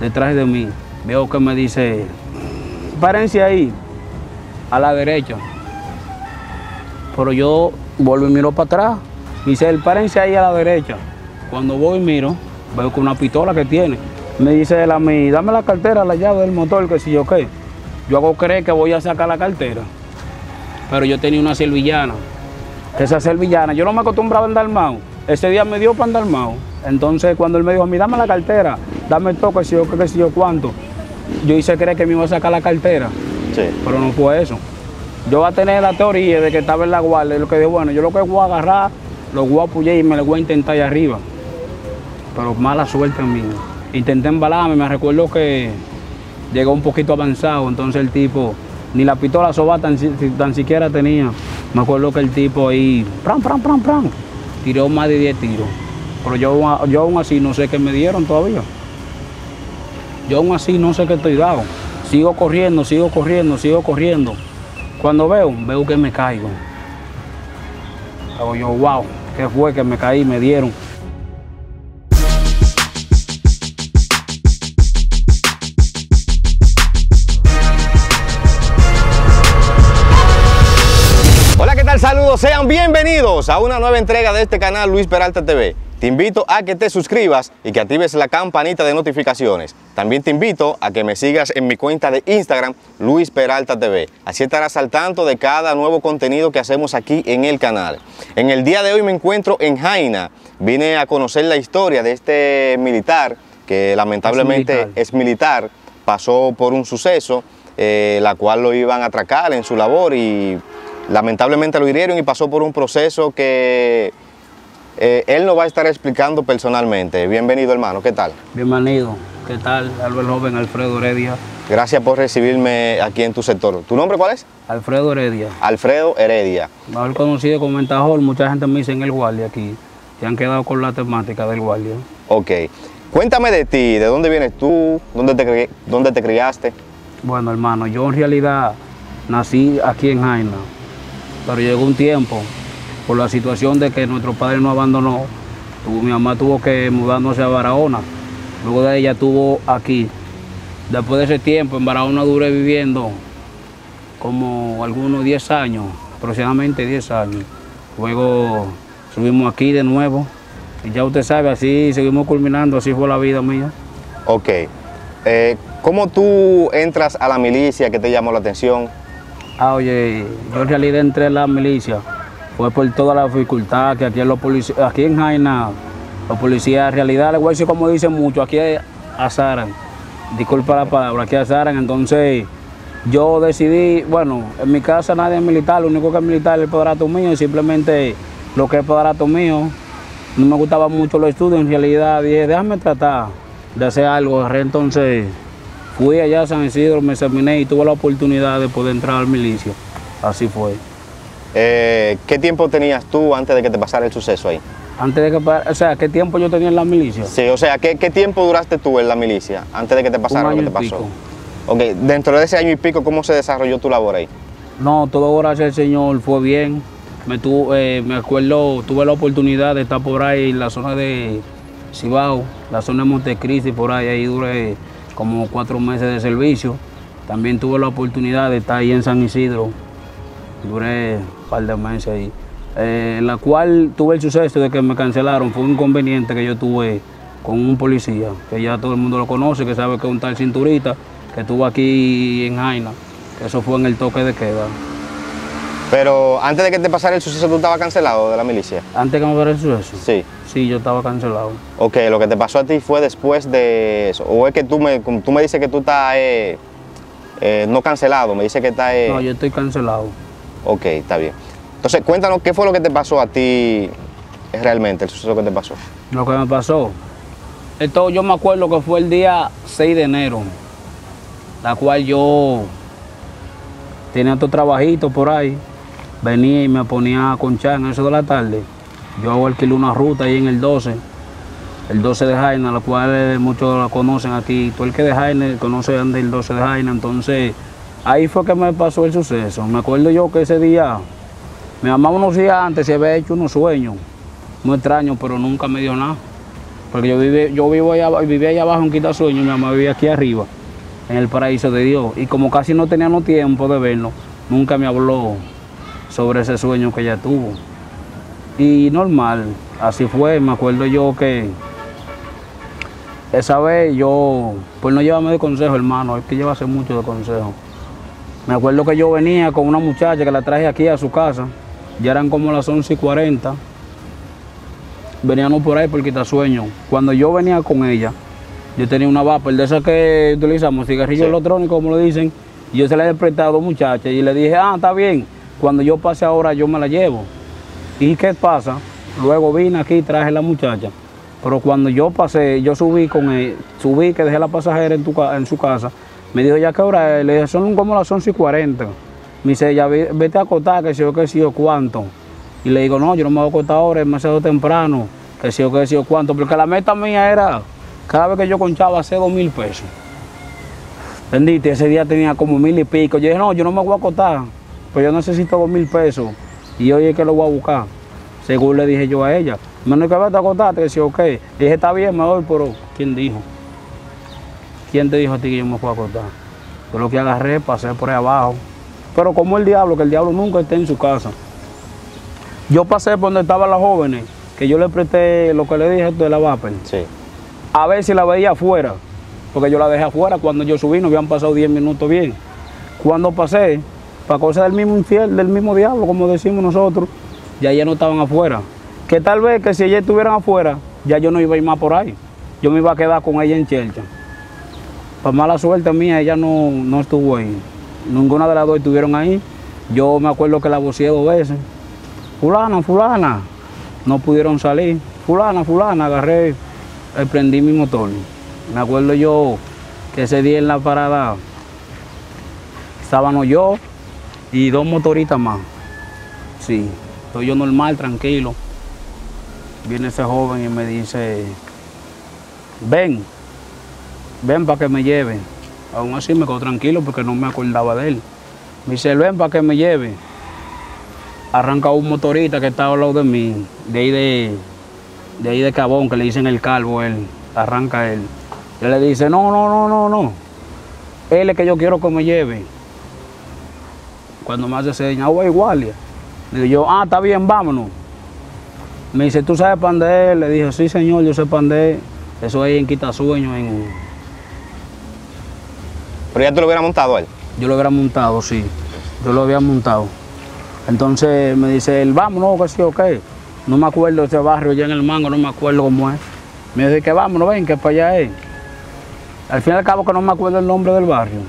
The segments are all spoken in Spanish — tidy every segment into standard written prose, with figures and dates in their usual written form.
detrás de mí. Veo que me dice, párense ahí, a la derecha. Pero yo vuelvo y miro para atrás. Me dice, párense ahí a la derecha. Cuando voy y miro, veo con una pistola que tiene. Me dice él a mí, dame la cartera, la llave del motor, que si yo qué. Yo hago creer que voy a sacar la cartera. Pero yo tenía una servillana. Esa servillana, yo no me acostumbraba a andar mao. Ese día me dio para andar mao. Entonces cuando él me dijo, mí dame la cartera, dame el toque, si yo qué, que si yo cuánto. Yo hice creer que me iba a sacar la cartera. Sí. Pero no fue eso. Yo voy a tener la teoría de que estaba en la guardia. Y lo que digo, bueno, yo lo que voy a agarrar, lo voy a apoyar y me lo voy a intentar allá arriba. Pero mala suerte en mí. Intenté embalarme, me recuerdo que llegó un poquito avanzado, entonces el tipo, ni la pistola soba tan siquiera tenía. Me acuerdo que el tipo ahí, pran, tiró más de 10 tiros. Pero yo aún así no sé qué me dieron todavía. Yo aún así no sé qué estoy dado. Sigo corriendo. Cuando veo que me caigo. Hago yo, wow, ¿qué fue que me caí? Me dieron. Saludos, sean bienvenidos a una nueva entrega de este canal Luis Peralta TV. Te invito a que te suscribas y que actives la campanita de notificaciones. También te invito a que me sigas en mi cuenta de Instagram Luis Peralta TV. Así estarás al tanto de cada nuevo contenido que hacemos aquí en el canal. En el día de hoy me encuentro en Jaina. Vine a conocer la historia de este militar que lamentablemente es militar. Pasó por un suceso, la cual lo iban a atracar en su labor y lamentablemente lo hirieron y pasó por un proceso que él nos va a estar explicando personalmente. Bienvenido, hermano, ¿qué tal? Bienvenido, ¿qué tal? Alberto Joven, Alfredo Heredia. Gracias por recibirme aquí en tu sector. ¿Tu nombre cuál es? Alfredo Heredia. Alfredo Heredia. Mejor conocido como Entajol, mucha gente me dice en el guardia aquí. Se han quedado con la temática del guardia. Ok. Cuéntame de ti, ¿de dónde vienes tú? ¿Dónde te criaste? Bueno, hermano, yo en realidad nací aquí en Jaina. Pero llegó un tiempo, por la situación de que nuestro padre nos abandonó, mi mamá tuvo que mudarnos a Barahona, luego de ella estuvo aquí. Después de ese tiempo en Barahona duré viviendo como algunos 10 años, aproximadamente 10 años. Luego subimos aquí de nuevo y ya usted sabe, así seguimos culminando, así fue la vida mía. Ok, ¿cómo tú entras a la milicia que te llamó la atención? Ah, oye, yo en realidad entré en la milicia, fue por toda la dificultad que aquí, aquí en Jaina, los policías en realidad, les voy a decir como dicen mucho, aquí azaran, disculpa la palabra, aquí azaran, entonces yo decidí, bueno, en mi casa nadie es militar, lo único que es militar es el padrastro mío, y simplemente lo que es padrastro mío, no me gustaban mucho los estudios, en realidad dije, déjame tratar de hacer algo, entonces fui allá a San Isidro, me examiné y tuve la oportunidad de poder entrar al milicia. Así fue. ¿Qué tiempo tenías tú antes de que te pasara el suceso ahí? Antes de que, o sea, ¿qué tiempo yo tenía en la milicia? Sí, o sea, ¿qué tiempo duraste tú en la milicia antes de que te pasara lo que te pasó? Ok, dentro de ese año y pico, ¿cómo se desarrolló tu labor ahí? No, todo gracias al Señor, fue bien. Me acuerdo, tuve la oportunidad de estar por ahí en la zona de Cibao, la zona de Montecristi, por ahí, ahí duré como 4 meses de servicio. También tuve la oportunidad de estar ahí en San Isidro, duré un par de meses ahí, la cual tuve el suceso de que me cancelaron, fue un inconveniente que yo tuve con un policía, que ya todo el mundo lo conoce, que sabe que es un tal Cinturita, que estuvo aquí en Jaina, que eso fue en el toque de queda. Pero antes de que te pasara el suceso, ¿tú estabas cancelado de la milicia? ¿Antes que me pasara el suceso? Sí. Sí, yo estaba cancelado. Ok, lo que te pasó a ti fue después de eso. O es que tú me dices que tú estás no cancelado, me dices que estás... No, yo estoy cancelado. Ok, está bien. Entonces, cuéntanos, ¿qué fue lo que te pasó a ti realmente, el suceso que te pasó? Lo que me pasó, esto yo me acuerdo que fue el día 6 de enero, la cual yo tenía otro trabajito por ahí. Venía y me ponía a conchar en eso de la tarde. Yo alquilé una ruta ahí en el 12 de Jaina, la cual muchos la conocen aquí. Tú el que de Jaina conoce el 12 de Jaina. Entonces, ahí fue que me pasó el suceso. Me acuerdo yo que ese día, mi mamá unos días antes se había hecho unos sueños muy extraños, pero nunca me dio nada. Porque yo vivía allá abajo en Quita Sueño, mi mamá vivía aquí arriba, en el Paraíso de Dios. Y como casi no teníamos tiempo de vernos, nunca me habló sobre ese sueño que ella tuvo. Y normal, así fue. Me acuerdo yo que esa vez yo, pues no llevarme de consejo, hermano, es que llevase mucho de consejo. Me acuerdo que yo venía con una muchacha que la traje aquí a su casa, ya eran como las 11:40. Veníamos por ahí por Quita Sueño. Cuando yo venía con ella, yo tenía una vapor de esas que utilizamos, cigarrillos electrónicos, como lo dicen. Y yo se la he prestado a dos muchachas y le dije, ah, está bien, cuando yo pase ahora yo me la llevo. ¿Y qué pasa? Luego vine aquí y traje a la muchacha. Pero cuando yo pasé, yo subí con él, subí que dejé la pasajera en su casa. Me dijo, ¿ya qué hora es? Le dije, son como las 11:40. Me dice, ya vete a acotar, que si yo cuánto. Y le digo, no, yo no me voy a acotar ahora, es demasiado temprano, que si yo cuánto. Porque la meta mía era, cada vez que yo conchaba, hacer 2.000 pesos. ¿Entendiste? Ese día tenía como 1.000 y pico. Yo dije, no, yo no me voy a acotar, pues yo necesito 2.000 pesos. Y hoy es que lo voy a buscar, según le dije yo a ella. Menos que vete a acotarte, que si yo qué. Le dije, está bien, me voy, pero ¿quién dijo? ¿Quién te dijo a ti que yo me fui a acostar? Yo lo que agarré, pasé por ahí abajo. Pero como el diablo, que el diablo nunca está en su casa. Yo pasé por donde estaban las jóvenes, que yo le presté lo que le dije de la vapor. Sí. A ver si la veía afuera, porque yo la dejé afuera. Cuando yo subí, no habían pasado 10 minutos bien. Cuando pasé, para cosas del mismo infiel, del mismo diablo, como decimos nosotros, ya ellas no estaban afuera. Que tal vez que si ellas estuvieran afuera, ya yo no iba a ir más por ahí. Yo me iba a quedar con ella en Chelcha. Para mala suerte mía, ella no estuvo ahí. Ninguna de las dos estuvieron ahí. Yo me acuerdo que la voceé 2 veces. Fulana, fulana. No pudieron salir. Fulana, fulana. Agarré, prendí mi motor. Me acuerdo yo que ese día en la parada estábamos yo y 2 motoristas más. Sí, estoy yo normal, tranquilo. Viene ese joven y me dice, ven para que me lleve. Aún así me quedo tranquilo porque no me acordaba de él. Me dice, ven para que me lleve. Arranca un motorista que estaba al lado de mí, de ahí de Cabón, que le dicen el calvo, él. Arranca él. Y le dice, no. Él es que yo quiero que me lleve. Cuando me hace seña, güey, guardia. Digo yo, ah, está bien, vámonos. Me dice, ¿tú sabes pan de él? Le dije, sí, señor, yo sé pan de él. Eso ahí en Quita Sueño, en... ¿Pero ya tú lo hubieras montado él? Yo lo hubiera montado, sí. Yo lo había montado. Entonces me dice él, vámonos, que sí, ok. No me acuerdo de ese barrio allá en el Mango, no me acuerdo cómo es. Me dice que vámonos, ven, que para allá es. Al fin y al cabo que no me acuerdo el nombre del barrio.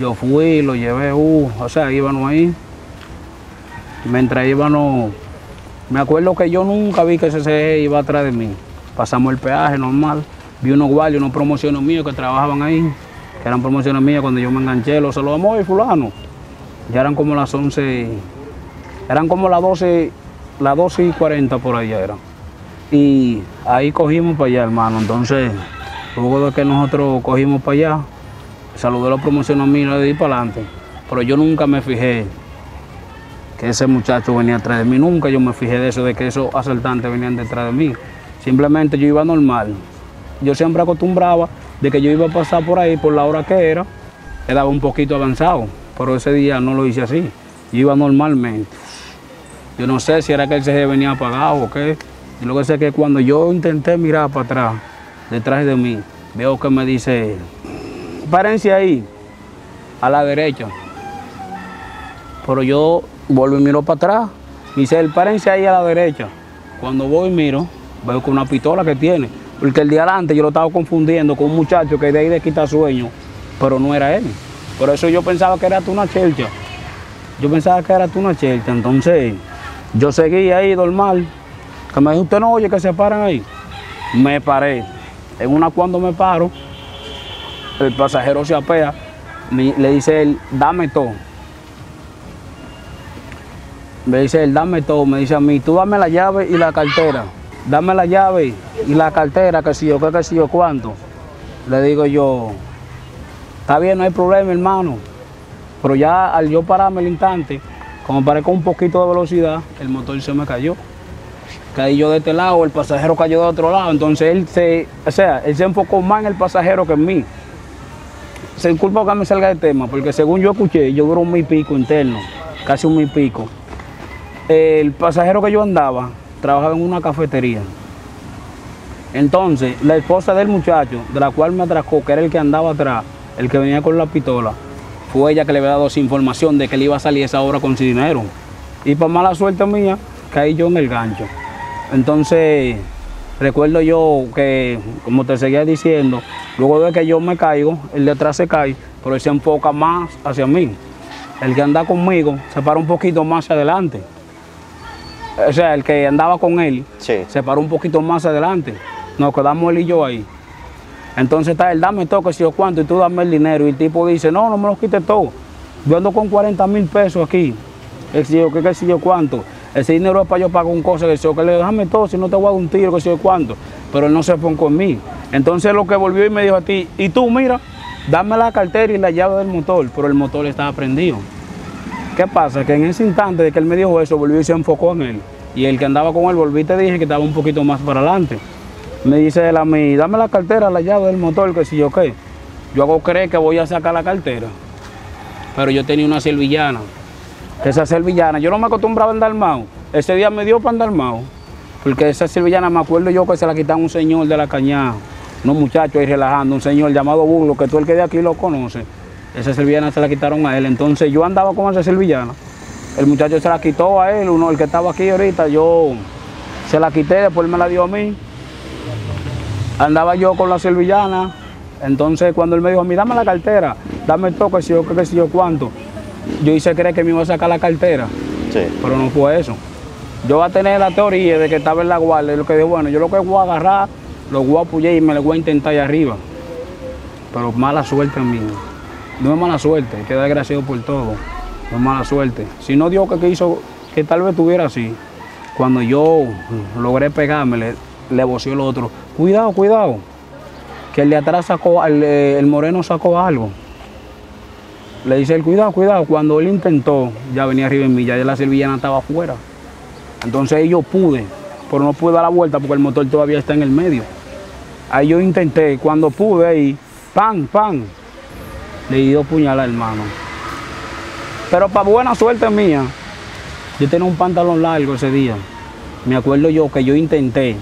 Yo fui, lo llevé, o sea, íbamos ahí. Mientras íbamos, me acuerdo que yo nunca vi que ese iba atrás de mí. Pasamos el peaje normal. Vi unos guardias, unos promociones míos que trabajaban ahí, que eran promociones mías cuando yo me enganché, los saludamos, oye, fulano. Ya eran como las 11, eran como las 12:40 por allá era. Y ahí cogimos para allá, hermano. Entonces, luego de que nosotros cogimos para allá, saludé a los promociones mías y le di para adelante. Pero yo nunca me fijé que ese muchacho venía atrás de mí, nunca yo me fijé de eso, de que esos asaltantes venían detrás de mí. Simplemente yo iba normal. Yo siempre acostumbraba de que yo iba a pasar por ahí, por la hora que era, quedaba un poquito avanzado, pero ese día no lo hice así, yo iba normalmente. Yo no sé si era que el CG venía apagado o qué, y lo que sé es que cuando yo intenté mirar para atrás, detrás de mí, veo que me dice, párense ahí, a la derecha. Pero yo vuelvo y miro para atrás, me dice, párense ahí a la derecha. Cuando voy y miro, veo que una pistola que tiene. Porque el día antes yo lo estaba confundiendo con un muchacho que de ahí de Quita Sueño, pero no era él. Por eso yo pensaba que era tú una chelcha. Yo pensaba que era tú una chelcha. Entonces yo seguí ahí normal. Que me dijo, usted no oye que se paran ahí. Me paré. En una cuando me paro, el pasajero se apea. Le dice él, dame todo. Me dice él, dame todo. Me dice a mí, tú dame la llave y la cartera. Dame la llave y la cartera, que si yo qué, que si yo cuánto. Le digo yo, está bien, no hay problema, hermano. Pero ya al yo pararme el instante, como paré con un poquito de velocidad, el motor se me cayó. caí yo de este lado, el pasajero cayó de otro lado, entonces él se enfocó más en el pasajero que en mí. Se disculpa que me salga de tema, porque según yo escuché, yo duré un mil pico interno, casi un mil pico. El pasajero que yo andaba trabajaba en una cafetería. Entonces, la esposa del muchacho, de la cual me atracó, que era el que andaba atrás, el que venía con la pistola, fue ella que le había dado esa información de que le iba a salir esa obra con su dinero. Y para mala suerte mía, caí yo en el gancho. Entonces, recuerdo yo que, como te seguía diciendo, luego de que yo me caigo, el de atrás se cae, pero él se enfoca más hacia mí. El que anda conmigo se para un poquito más adelante. O sea, el que andaba con él, sí, se paró un poquito más adelante. Nos quedamos él y yo ahí. Entonces está él, dame todo, que si yo cuánto, y tú dame el dinero. Y el tipo dice, no, no me lo quites todo. Yo ando con 40,000 pesos aquí. Que si yo cuánto. Ese dinero es para yo pagar un cosa, que si yo, que le déjame todo, si no te voy a dar un tiro, que si yo cuánto. Pero él no se pone con mí. Entonces lo que volvió y me dijo a ti, y tú mira, dame la cartera y la llave del motor. Pero el motor estaba prendido. ¿Qué pasa? Que en ese instante de que él me dijo eso, volvió y se enfocó en él. Y el que andaba con él, volví y te dije que estaba un poquito más para adelante. Me dice él a mí, dame la cartera, la llave del motor, que si yo qué. Yo hago creer que voy a sacar la cartera. Pero yo tenía una servillana. Esa servillana, yo no me acostumbraba a andar mao. Ese día me dio para andar mao. Porque esa servillana, me acuerdo yo que se la quitaron un señor de la cañada. Unos muchachos ahí relajando, un señor llamado Burlo, que tú el que de aquí lo conoce. Esa servillana se la quitaron a él. Entonces yo andaba con esa servillana. El muchacho se la quitó a él, uno el que estaba aquí ahorita. Yo se la quité, después me la dio a mí. Andaba yo con la servillana, entonces cuando él me dijo a mí, dame la cartera, dame el toque, si yo qué sé yo cuánto, yo hice creer que me iba a sacar la cartera, sí, pero no fue eso. Yo voy a tener la teoría de que estaba en la guardia, y lo que dijo, bueno, yo lo que voy a agarrar, lo voy a apoyar y me lo voy a intentar allá arriba. Pero mala suerte mía, no es mala suerte, que desgraciado por todo, no es mala suerte. Si no Dios que hizo que tal vez estuviera así, cuando yo logré pegármele, le voció el otro, cuidado, cuidado, que el de atrás sacó, el moreno sacó algo. Le dice él, cuidado, cuidado, cuando él intentó, ya venía arriba en mí, ya la servillana estaba afuera. Entonces ahí yo pude, pero no pude dar la vuelta porque el motor todavía está en el medio. Ahí yo intenté, cuando pude ahí, pan, pan, le di 2 puñaladas, hermano. Pero para buena suerte mía, yo tenía un pantalón largo ese día. Me acuerdo yo que yo intenté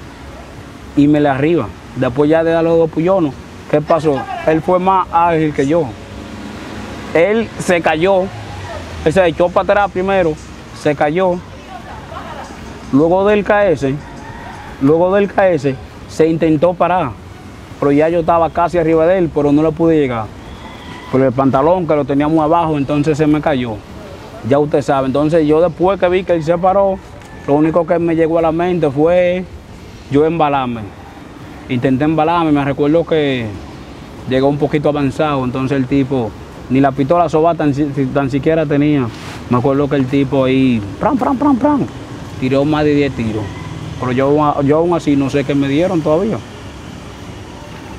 irme le arriba. Después ya de dar los 2 puñones, ¿qué pasó? Él fue más ágil que yo. Él se cayó, él se echó para atrás primero, se cayó. Luego del KS, se intentó parar. Pero ya yo estaba casi arriba de él, pero no le pude llegar. Por el pantalón que lo teníamos abajo, entonces se me cayó. Ya usted sabe. Entonces yo después que vi que él se paró, lo único que me llegó a la mente fue yo embalarme. Intenté embalarme, me recuerdo que llegó un poquito avanzado, entonces el tipo, ni la pistola soba tan siquiera tenía. Me acuerdo que el tipo ahí, pran, pran, pran, pran, tiró más de 10 tiros. Pero yo aún así no sé qué me dieron todavía.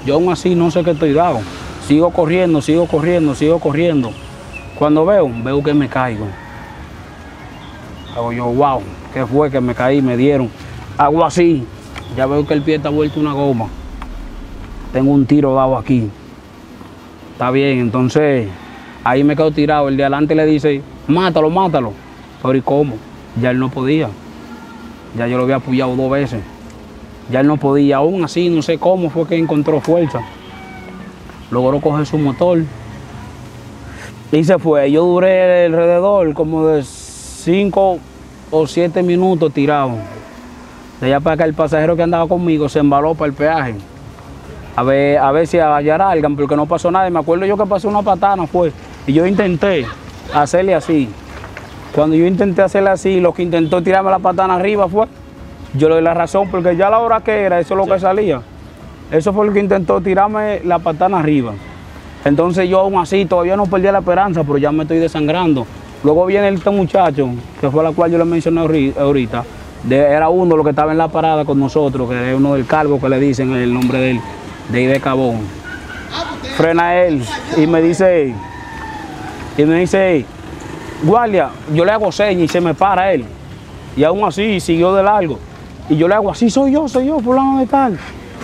Yo aún así no sé qué estoy dado. Sigo corriendo, sigo corriendo, sigo corriendo. Cuando veo que me caigo. Hago yo, wow. Que fue que me caí, me dieron, hago así, ya veo que el pie está vuelto una goma, tengo un tiro dado aquí, está bien, entonces ahí me quedo tirado, el de adelante le dice, mátalo, mátalo, pero ¿y cómo? Ya él no podía, ya yo lo había apoyado 2 veces, ya él no podía, aún así no sé cómo fue que encontró fuerza, logró coger su motor y se fue. Yo duré alrededor como de 5 o 7 minutos tirado. De allá para acá el pasajero que andaba conmigo se embaló para el peaje. A ver si hallará alguien, porque no pasó nada. Y me acuerdo yo que pasé una patana, fue. Y yo intenté hacerle así. Cuando yo intenté hacerle así, lo que intentó tirarme la patana arriba fue. Yo le doy la razón, porque ya a la hora que era, eso es lo que salía. Eso fue lo que intentó tirarme la patana arriba. Entonces yo aún así todavía no perdí la esperanza, pero ya me estoy desangrando. Luego viene este muchacho, que fue la cual yo le mencioné ahorita, era uno de los que estaba en la parada con nosotros, que es uno del cargo que le dicen el nombre de él, de Ibe Cabón. Frena él y me dice, guardia, yo le hago señas y se me para él. Y aún así siguió de largo. Y yo le hago, así soy yo, fulano de tal.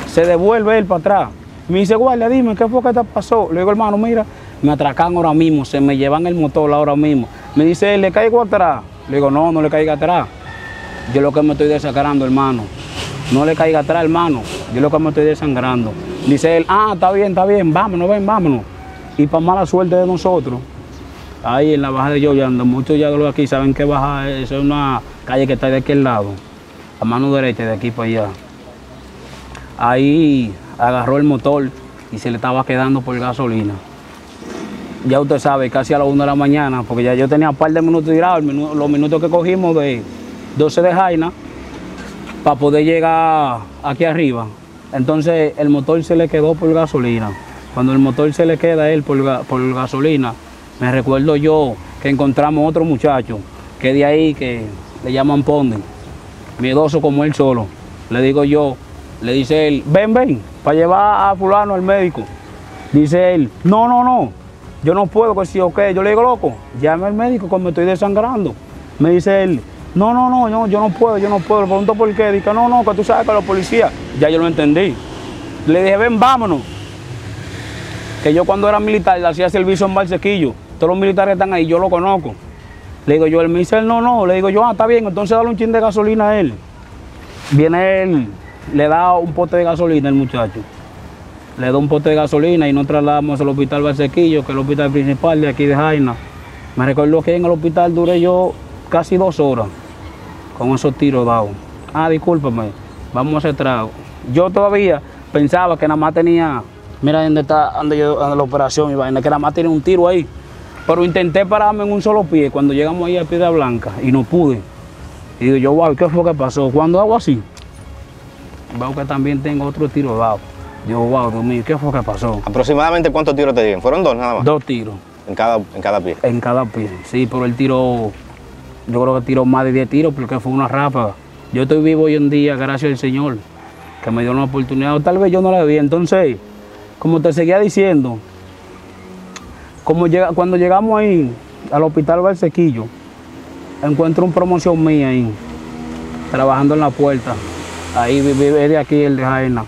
Se devuelve él para atrás. Me dice, guardia, dime, ¿qué fue que te pasó? Le digo, hermano, mira, me atracan ahora mismo, se me llevan el motor ahora mismo. Me dice, ¿le caigo atrás? Le digo, no, no le caiga atrás. Yo lo que me estoy desangrando, hermano. No le caiga atrás, hermano. Yo lo que me estoy desangrando. Dice él, ah, está bien, vámonos, ven, vámonos. Y para mala suerte de nosotros, ahí en la baja de Yoya, muchos ya los aquí saben que baja, eso es una calle que está de aquel lado, a mano derecha, de aquí para allá. Ahí agarró el motor y se le estaba quedando por gasolina. Ya usted sabe, casi a las 1 de la mañana, porque ya yo tenía un par de minutos tirados, los minutos que cogimos de 12 de Jaina, para poder llegar aquí arriba. Entonces el motor se le quedó por gasolina. Cuando el motor se le queda a él por gasolina, me recuerdo yo que encontramos otro muchacho, que de ahí, que le llaman Ponde, miedoso como él solo. Le digo yo, le dice él, ven, para llevar a fulano al médico. Dice él, no, yo no puedo, que sí o qué. Yo le digo, loco, llame al médico, que me estoy desangrando. Me dice él, no, yo no puedo. Le pregunto por qué. Dice, no, que tú sabes que los policías. Ya yo lo entendí. Le dije, ven, vámonos. Que yo cuando era militar le hacía servicio en Barsequillo. Todos los militares están ahí, yo lo conozco. Le digo yo, él me dice, no. Le digo yo, ah, está bien, entonces dale un chin de gasolina a él. Viene él, le da un pote de gasolina al muchacho. Le da un pote de gasolina y nos trasladamos al hospital Barsequillo, que es el hospital principal de aquí de Jaina. Me recuerdo que en el hospital duré yo casi 2 horas con esos tiros dados. Ah, discúlpame, vamos a hacer trago. Yo todavía pensaba que nada más tenía... Mira dónde está, anda la operación y vaina, que nada más tiene un tiro ahí. Pero intenté pararme en un solo pie cuando llegamos ahí a Piedra Blanca y no pude. Y digo yo, wow, ¿qué fue que pasó? Cuando hago así, veo que también tengo otro tiro dado. Digo, wow, Dios mío, ¿qué fue que pasó? ¿Aproximadamente cuántos tiros te dieron? ¿Fueron 2 nada más? 2 tiros. ¿En cada pie? En cada pie, sí, pero el tiro, yo creo que tiró más de 10 tiros porque fue una ráfaga. Yo estoy vivo hoy en día, gracias al Señor, que me dio una oportunidad. O tal vez yo no la vi, entonces... Como te seguía diciendo, cuando llegamos ahí al hospital Barsequillo, encuentro una promoción mía ahí, trabajando en la puerta. Ahí vive de aquí, el de Jaina.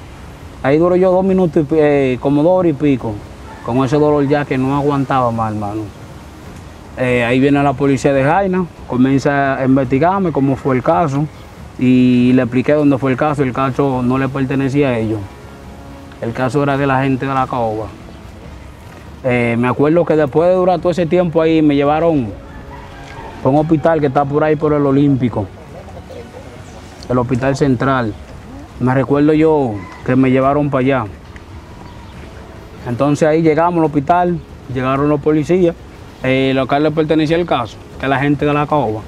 Ahí duró yo 2 minutos, como 2 horas y pico, con ese dolor ya que no aguantaba más, hermano. Ahí viene la policía de Jaina, comienza a investigarme cómo fue el caso y le expliqué dónde fue el caso no le pertenecía a ellos. El caso era de la gente de la caoba. Me acuerdo que después de durar todo ese tiempo ahí, me llevaron a un hospital que está por ahí, por el Olímpico, el hospital central. Me recuerdo yo que me llevaron para allá. Entonces ahí llegamos al hospital, llegaron los policías, lo que le pertenecía al caso, que la gente de la caoba.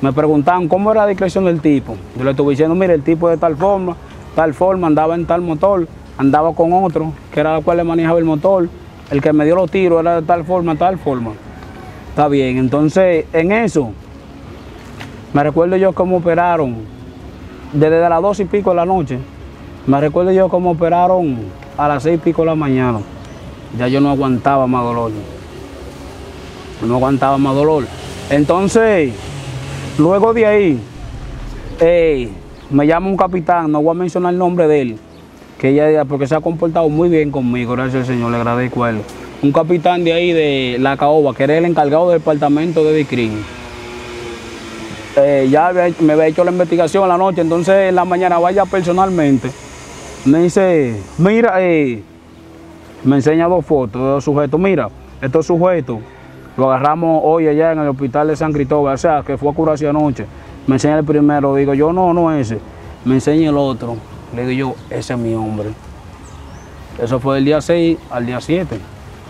Me preguntaban cómo era la discreción del tipo. Yo le estuve diciendo, mire, el tipo de tal forma, andaba en tal motor, andaba con otro, que era el cual le manejaba el motor, el que me dio los tiros era de tal forma. Está bien, entonces en eso, me recuerdo yo cómo operaron, desde las 2 y pico de la noche, me recuerdo yo cómo operaron a las 6 y pico de la mañana. Ya yo no aguantaba más dolor. Entonces, luego de ahí, me llama un capitán, no voy a mencionar el nombre de él, que ella, porque se ha comportado muy bien conmigo, gracias al Señor, le agradezco a él. Un capitán de ahí, de la caoba, que era el encargado del departamento de Dicrin. Ya me había hecho la investigación en la noche, entonces en la mañana vaya personalmente. Me dice, mira, me enseña 2 fotos de 2 sujetos. Mira, estos sujetos los agarramos hoy allá en el hospital de San Cristóbal, o sea, que fue a curarse anoche. Me enseña el primero, digo yo, no ese. Me enseña el otro. Le digo yo, ese es mi hombre. Eso fue del día 6 al día 7.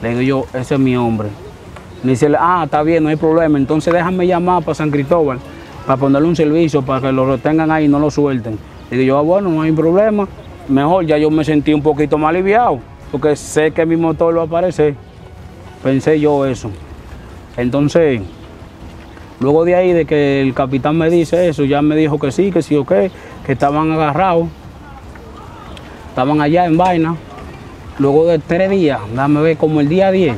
Le digo yo, ese es mi hombre. Me dice, ah, está bien, no hay problema. Entonces déjame llamar para San Cristóbal, para ponerle un servicio, para que lo retengan ahí y no lo suelten. Le digo yo, ah, bueno, no hay problema. Mejor, ya yo me sentí un poquito más aliviado, porque sé que mi motor va a aparecer. Pensé yo eso. Entonces, luego de ahí, de que el capitán me dice eso, ya me dijo que sí o qué, que estaban agarrados. Estaban allá en vaina. Luego de 3 días, déjame ver, como el día 10,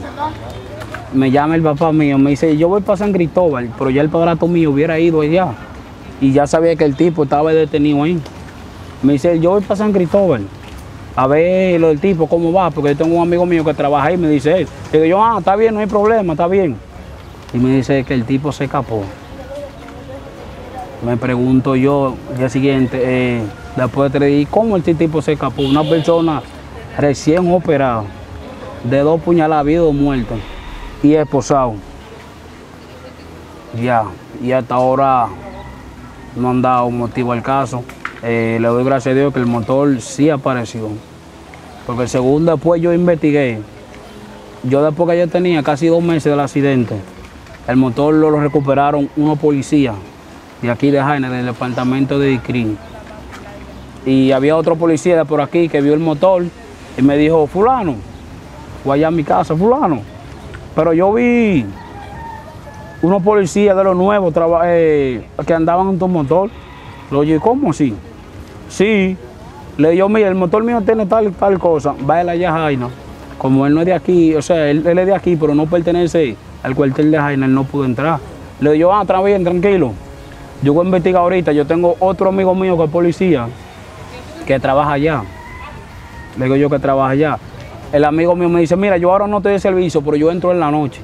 me llama el papá mío, me dice, yo voy para San Cristóbal, pero ya el padrato mío hubiera ido allá. Y ya sabía que el tipo estaba detenido ahí. Me dice, yo voy para San Cristóbal a ver lo del tipo, cómo va, porque yo tengo un amigo mío que trabaja ahí, me dice él. Digo yo, ah, está bien, no hay problema, está bien. Y me dice que el tipo se escapó. Me pregunto yo, el día siguiente, después de 3 días, ¿cómo el tipo se escapó? Una persona recién operada, de 2 puñaladas, vida o muerta, y esposado. Ya, y hasta ahora no han dado motivo al caso. Le doy gracias a Dios que el motor sí apareció. Porque según después yo investigué, yo después que yo tenía casi 2 meses del accidente, el motor lo recuperaron unos policías de aquí de Jaina, del departamento de Icrín. Y había otro policía de por aquí que vio el motor y me dijo, fulano, voy allá a mi casa, fulano. Pero yo vi unos policías de los nuevos que andaban en tu motor. Lo dije, ¿cómo así? Sí, le digo, mira, el motor mío tiene tal cosa, váyala allá a Jaina. Como él no es de aquí, o sea, él es de aquí, pero no pertenece al cuartel de Jaina, él no pudo entrar. Le digo, ah, está bien, tranquilo. Yo voy a investigar ahorita, yo tengo otro amigo mío que es policía, que trabaja allá. Le digo yo que trabaja allá. El amigo mío me dice, mira, yo ahora no estoy de servicio, pero yo entro en la noche.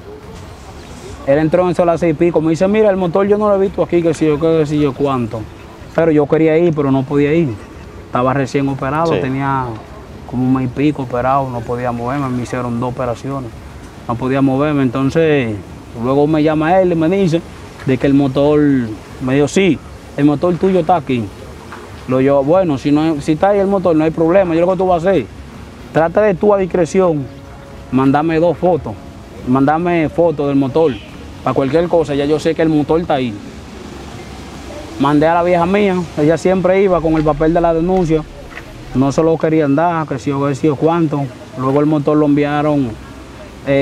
Él entró en las 6 y pico, me dice, mira, el motor yo no lo he visto aquí, que si yo cuánto. Pero yo quería ir, pero no podía ir. Estaba recién operado, sí. Tenía como un mes y pico operado, no podía moverme, me hicieron 2 operaciones. No podía moverme, entonces luego me llama él y me dice de que el motor, me dijo, sí, el motor tuyo está aquí. Lo yo, bueno, si está ahí el motor, no hay problema, yo lo que tú vas a hacer, trata de tu discreción, mandame 2 fotos, mandame fotos del motor, para cualquier cosa, ya yo sé que el motor está ahí. Mandé a la vieja mía, ella siempre iba con el papel de la denuncia, no se lo querían dar, que si o cuánto. Luego el motor lo enviaron,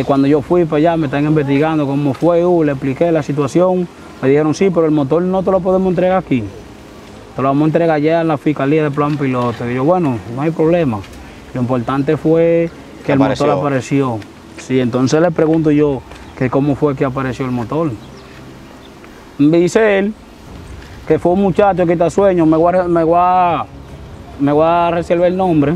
cuando yo fui para allá, me están investigando cómo fue, le expliqué la situación, me dijeron sí, pero el motor no te lo podemos entregar aquí, te lo vamos a entregar allá en la Fiscalía de Plan Piloto. Y yo, bueno, no hay problema, lo importante fue que el motor apareció. Sí, entonces le pregunto yo que cómo fue que apareció el motor. Me dice él, que fue un muchacho de Quita Sueño, me voy a reservar el nombre,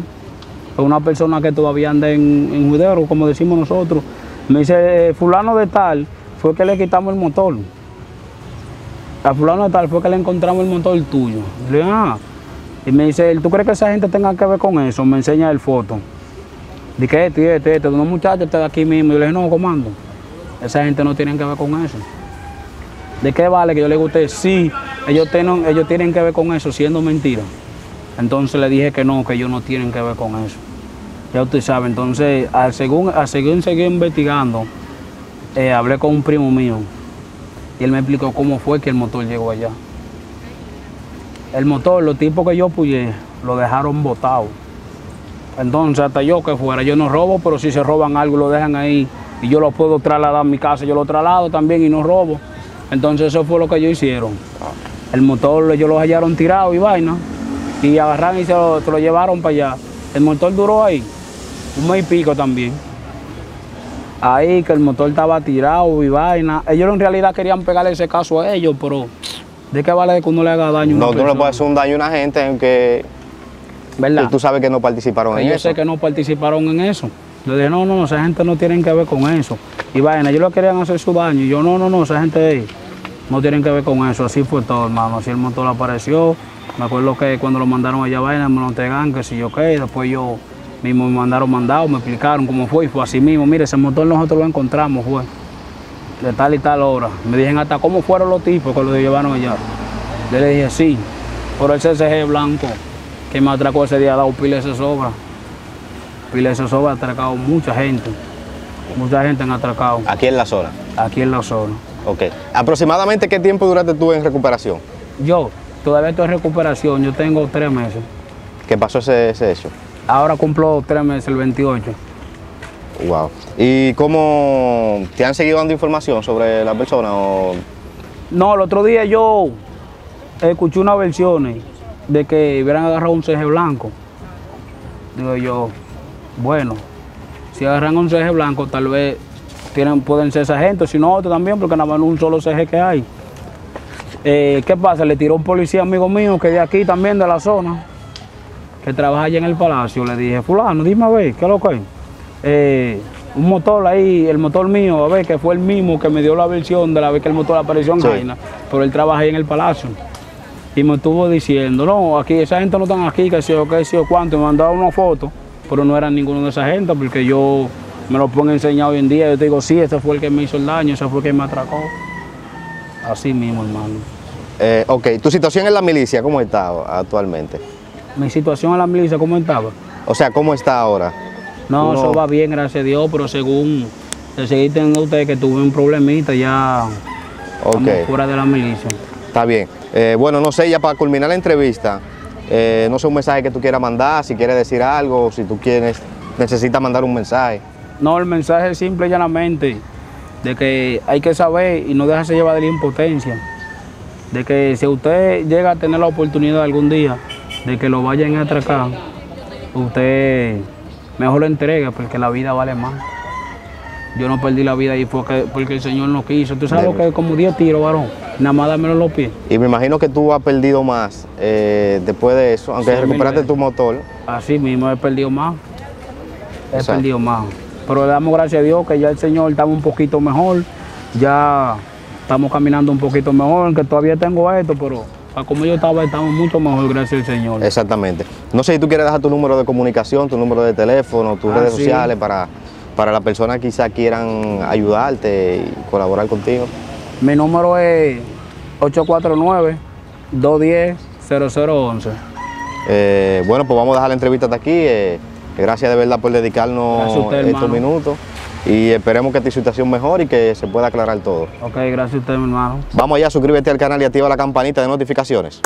es una persona que todavía anda en juidero, como decimos nosotros. Me dice, fulano de tal, fue que le quitamos el motor. A fulano de tal fue que le encontramos el motor tuyo. Le dije, ah. Y me dice, ¿tú crees que esa gente tenga que ver con eso? Me enseña el foto. Dije, este, unos muchachos está de aquí mismo. Yo le dije, no, comando, esa gente no tiene que ver con eso. ¿De qué vale que yo le diga a usted? Sí, ellos tienen que ver con eso, siendo mentira. Entonces le dije que no, que ellos no tienen que ver con eso. Ya usted sabe, entonces al seguir investigando, hablé con un primo mío y él me explicó cómo fue que el motor llegó allá. El motor, los tipos que yo puse, lo dejaron botado. Entonces hasta yo que fuera, yo no robo, pero si se roban algo lo dejan ahí y yo lo puedo trasladar a mi casa, yo lo traslado también y no robo. Entonces eso fue lo que ellos hicieron. El motor ellos lo hallaron tirado y vaina. Y agarraron y se lo llevaron para allá. El motor duró ahí, un mes y pico también. Ahí que el motor estaba tirado y vaina. Ellos en realidad querían pegarle ese caso a ellos, pero ¿de qué vale que uno le haga daño a una persona? No, tú le puedes hacer un daño a una gente aunque... ¿Verdad? Y tú sabes que no participaron en eso. Yo sé que no participaron en eso. Yo dije, no, esa gente no tiene que ver con eso. Y vaina, ellos lo querían hacer su daño. Y yo, no, esa gente no tiene que ver con eso. Así fue todo, hermano. Así el motor apareció. Me acuerdo que cuando lo mandaron allá, vaina, me lo entregan, que si yo qué. Después yo mismo me mandaron mandado, me explicaron cómo fue. Y fue así mismo. Mire, ese motor nosotros lo encontramos, fue de tal y tal hora. Me dijeron hasta cómo fueron los tipos que lo llevaron allá. Yo le dije, sí, por el CCG blanco que me atracó ese día, ha dado pila de sobra. Pila de sobra ha atracado mucha gente. Mucha gente han atracado. ¿Aquí en la zona? Aquí en la zona. Ok. ¿Aproximadamente qué tiempo duraste tú en recuperación? Yo todavía estoy en recuperación. Yo tengo 3 meses. ¿Qué pasó ese hecho? Ahora cumplo 3 meses, el 28. Wow. ¿Y cómo te han seguido dando información sobre la persona? ¿O? No, el otro día yo escuché unas versiones de que hubieran agarrado un ceje blanco. Digo yo, bueno, si agarran un ceje blanco, tal vez pueden ser esa gente, si no otro también, porque nada más un solo ceje que hay. ¿Qué pasa? Le tiró un policía amigo mío que de aquí también, de la zona. que trabaja allá en el palacio, le dije, fulano, dime a ver, ¿qué es lo que es? Un motor ahí, el motor mío, a ver, que fue el mismo que me dio la versión de la vez que el motor apareció en Jaina, pero él trabaja ahí en el palacio. Y me estuvo diciendo, no, aquí esa gente no están aquí, que sé yo, qué sé yo, cuánto, y me mandaba una foto, pero no eran ninguno de esa gente, porque yo me lo pongo a enseñar hoy en día, yo te digo, sí, ese fue el que me hizo el daño, ese fue el que me atracó. Así mismo, hermano. Ok, ¿tu situación en la milicia cómo está actualmente? Mi situación en la milicia, ¿cómo estaba? O sea, ¿cómo está ahora? No, eso va bien, gracias a Dios, pero según le seguí teniendo a usted que tuve un problemita, ya estamos fuera de la milicia. Está bien. Bueno, no sé, ya para culminar la entrevista, no sé, un mensaje que tú quieras mandar, si quieres decir algo, si tú quieres, necesitas mandar un mensaje. No, el mensaje es simple y llanamente, de que hay que saber y no dejarse llevar de la impotencia, de que si usted llega a tener la oportunidad algún día de que lo vayan a atracar, usted mejor lo entrega, porque la vida vale más. Yo no perdí la vida ahí porque el Señor no quiso. Tú sabes lo que es como 10 tiros, varón. Nada más dámelo en los pies. Y me imagino que tú has perdido más después de eso, aunque recuperaste tu motor. Así mismo, he perdido más. He perdido más. Pero le damos gracias a Dios que ya el Señor está un poquito mejor. Ya estamos caminando un poquito mejor, aunque todavía tengo esto, pero como yo estaba, estamos mucho mejor, gracias al Señor. Exactamente. No sé si tú quieres dejar tu número de comunicación, tu número de teléfono, tus redes sociales para las personas que quizás quieran ayudarte y colaborar contigo. Mi número es 849-210-0011. Bueno, pues vamos a dejar la entrevista hasta aquí. Gracias de verdad por dedicarnos estos minutos. Y esperemos que tu situación mejore y que se pueda aclarar todo. Ok, gracias a usted, mi hermano. Vamos allá, suscríbete al canal y activa la campanita de notificaciones.